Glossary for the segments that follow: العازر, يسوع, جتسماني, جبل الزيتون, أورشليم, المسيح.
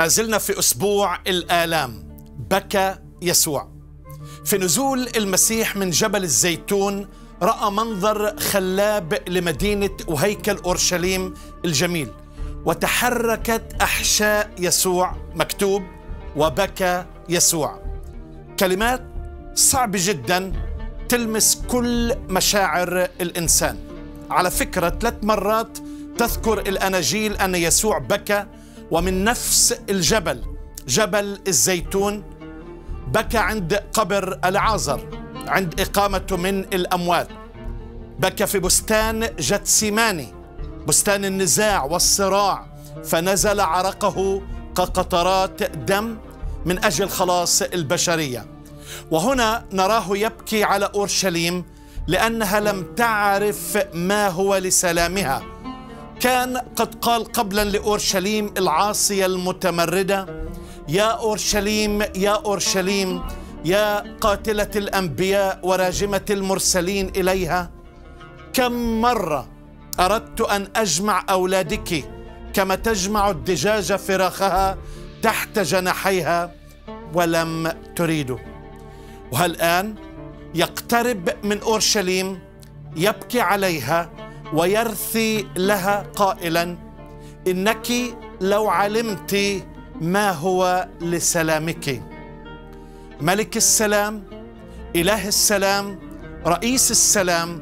ما زلنا في أسبوع الآلام. بكى يسوع في نزول المسيح من جبل الزيتون. رأى منظر خلاب لمدينة وهيكل أورشليم الجميل، وتحركت أحشاء يسوع. مكتوب وبكى يسوع. كلمات صعبة جدا تلمس كل مشاعر الإنسان. على فكرة 3 مرات تذكر الأناجيل أن يسوع بكى، ومن نفس الجبل، جبل الزيتون. بكى عند قبر العازر عند إقامته من الأموات. بكى في بستان جتسماني، بستان النزاع والصراع، فنزل عرقه كقطرات دم من أجل خلاص البشرية. وهنا نراه يبكي على أورشليم لأنها لم تعرف ما هو لسلامها. كان قد قال قبلا لأورشليم العاصية المتمردة: يا أورشليم يا أورشليم، يا قاتلة الأنبياء وراجمة المرسلين إليها، كم مرة أردت أن أجمع أولادك كما تجمع الدجاجة فراخها تحت جناحيها ولم تريد. وهالآن يقترب من أورشليم، يبكي عليها ويرثي لها قائلا: إنك لو علمت ما هو لسلامك. ملك السلام، إله السلام، رئيس السلام،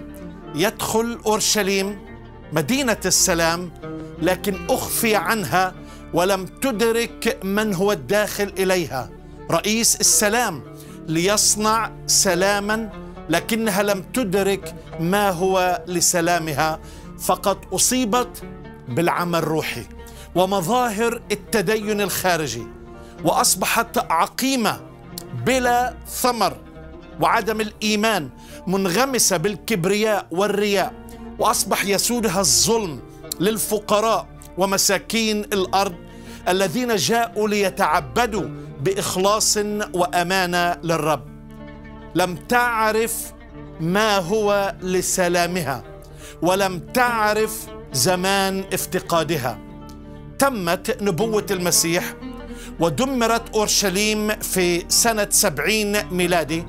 يدخل أورشليم مدينة السلام، لكن أخفي عنها ولم تدرك من هو الداخل إليها، رئيس السلام، ليصنع سلاما، لكنها لم تدرك ما هو لسلامها. فقد أصيبت بالعمى الروحي ومظاهر التدين الخارجي، وأصبحت عقيمة بلا ثمر وعدم الإيمان، منغمسة بالكبرياء والرياء، وأصبح يسودها الظلم للفقراء ومساكين الأرض الذين جاءوا ليتعبدوا بإخلاص وأمانة للرب. لم تعرف ما هو لسلامها، ولم تعرف زمان افتقادها. تمت نبوة المسيح، ودمرت أورشليم في سنة 70 ميلادي،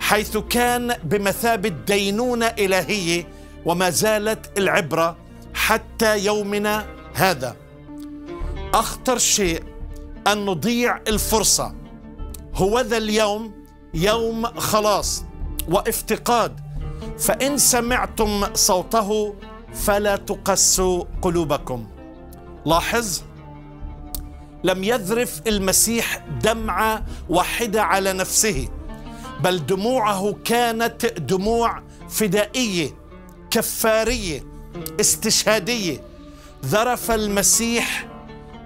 حيث كان بمثابة دينونة إلهية، وما زالت العبرة حتى يومنا هذا. أخطر شيء أن نضيع الفرصة. هو ذا اليوم يوم خلاص وافتقاد، فإن سمعتم صوته فلا تقسوا قلوبكم. لاحظ، لم يذرف المسيح دمعة واحدة على نفسه، بل دموعه كانت دموع فدائية كفارية استشهادية. ذرف المسيح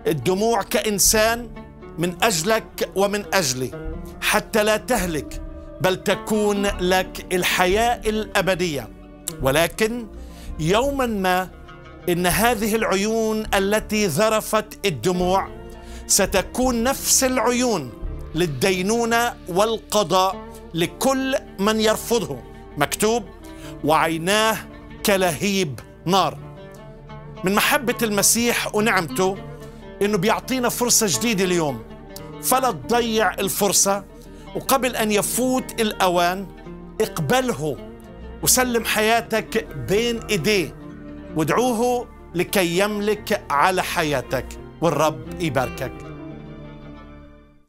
الدموع كإنسان، من أجلك ومن أجلي، حتى لا تهلك بل تكون لك الحياة الأبدية. ولكن يوما ما إن هذه العيون التي ذرفت الدموع ستكون نفس العيون للدينونة والقضاء لكل من يرفضه. مكتوب وعيناه كلهيب نار. من محبة المسيح ونعمته إنه بيعطينا فرصة جديدة اليوم، فلا تضيع الفرصة. وقبل أن يفوت الأوان اقبله وسلم حياتك بين إيديه، وادعوه لكي يملك على حياتك، والرب يباركك.